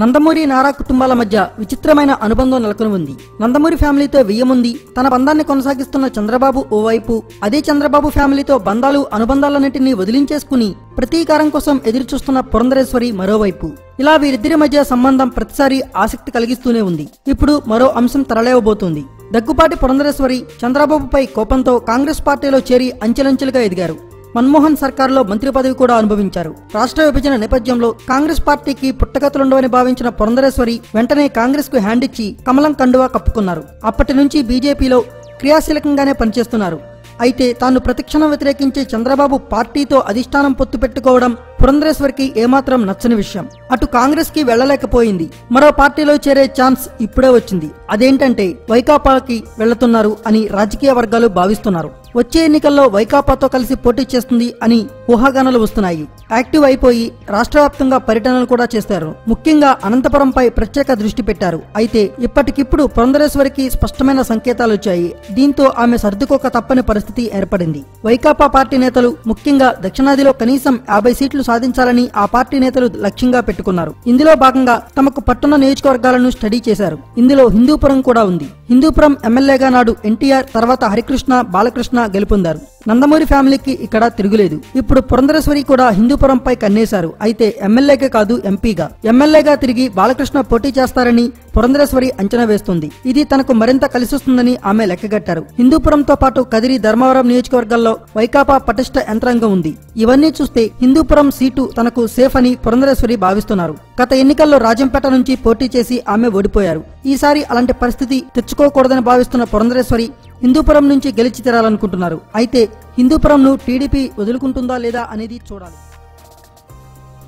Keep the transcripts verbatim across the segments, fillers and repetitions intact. నందమూరి నారా కుటుంబాల మధ్య విచిత్రమైన అనుబంధం నెలకొని ఉంది. నందమూరి ఫ్యామిలీతో వెయ్యముంది తన బంధాన్ని కొనసాగిస్తున్న చంద్రబాబు ఓవైపు, అదే చంద్రబాబు ఫ్యామిలీతో బంధాలు అనుబంధాలన్నింటినీ వదిలించేసుకుని ప్రతీకారం కోసం ఎదురుచూస్తున్న పురంధరేశ్వరి మరోవైపు. ఇలా వీరిద్దరి మధ్య సంబంధం ప్రతిసారి ఆసక్తి కలిగిస్తూనే ఉంది. ఇప్పుడు మరో అంశం తరలేవబోతుంది. దగ్గుపాటి పురంధరేశ్వరి చంద్రబాబుపై కోపంతో కాంగ్రెస్ పార్టీలో చేరి అంచెలంచెలుగా ఎదిగారు. మన్మోహన్ సర్కార్లో మంత్రి పదవి కూడా అనుభవించారు. రాష్ట్ర విభజన నేపథ్యంలో కాంగ్రెస్ పార్టీకి పుట్టగతులుండవని భావించిన పురంధరేశ్వరి వెంటనే కాంగ్రెస్ కు హ్యాండ్ ఇచ్చి కమలం కండువా కప్పుకున్నారు. అప్పటి నుంచి బీజేపీలో క్రియాశీలకంగానే పనిచేస్తున్నారు. అయితే తాను ప్రతిక్షణం వ్యతిరేకించే చంద్రబాబు పార్టీతో అధిష్టానం పొత్తు పెట్టుకోవడం పురంధరేశ్వరికి ఏమాత్రం నచ్చని విషయం. అటు కాంగ్రెస్ కి వెళ్లలేకపోయింది, మరో పార్టీలో చేరే ఛాన్స్ ఇప్పుడే వచ్చింది. అదేంటంటే వైకాపాకి వెళ్తున్నారు అని రాజకీయ వర్గాలు భావిస్తున్నారు. వచ్చే ఎన్నికల్లో వైకాపాతో కలిసి పోటీ చేస్తుంది అని ఊహాగానాలు వస్తున్నాయి. యాక్టివ్ అయిపోయి రాష్ట్ర వ్యాప్తంగా పర్యటనలు కూడా చేశారు. ముఖ్యంగా అనంతపురంపై ప్రత్యేక దృష్టి పెట్టారు. అయితే ఇప్పటికిప్పుడు పురంధరేశ్వరికి స్పష్టమైన సంకేతాలు వచ్చాయి. దీంతో ఆమె సర్దుకోక తప్పని పరిస్థితి ఏర్పడింది. వైకాపా పార్టీ నేతలు ముఖ్యంగా దక్షిణాదిలో కనీసం యాభై సీట్లు సాధించాలని ఆ పార్టీ నేతలు లక్ష్యంగా పెట్టుకున్నారు. ఇందులో భాగంగా తమకు పట్టున్న నియోజకవర్గాలను స్టడీ చేశారు. ఇందులో హిందూపురం కూడా ఉంది. హిందూపురం ఎమ్మెల్యేగా నాడు ఎన్టీఆర్, తర్వాత హరికృష్ణ, బాలకృష్ణ గెలుపొందారు. నందమూరి ఫ్యామిలీకి ఇక్కడ తిరుగులేదు. ఇప్పుడు పురంధరేశ్వరి కూడా హిందూపురంపై కన్నేశారు. అయితే ఎమ్మెల్యేగా కాదు, ఎంపీగా. ఎమ్మెల్యేగా తిరిగి బాలకృష్ణ పోటీ చేస్తారని పురంధరేశ్వరి అంచనా వేస్తుంది. ఇది తనకు మరింత కలిసిస్తుందని ఆమె లెక్కగట్టారు. హిందూపురంతో పాటు కదిరి, ధర్మవరం నియోజకవర్గాల్లో వైకాపా పటిష్ట యంత్రాంగం ఉంది. ఇవన్నీ చూస్తే హిందూపురం సీటు తనకు సేఫ్ అని పురంధరేశ్వరి భావిస్తున్నారు. గత ఎన్నికల్లో రాజంపేట నుంచి పోటీ చేసి ఆమె ఓడిపోయారు. ఈసారి అలాంటి పరిస్థితి తెచ్చుకోకూడదని భావిస్తున్న పురంధరేశ్వరి హిందూపురం నుంచి గెలిచి తెరాలనుకుంటున్నారు. అయితే హిందూపురంను టీడీపీ వదులుకుంటుందా లేదా అనేది చూడాలి.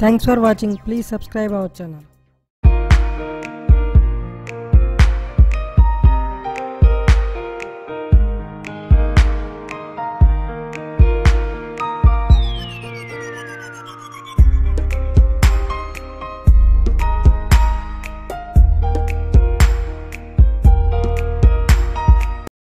Thanks for watching. Please subscribe our channel.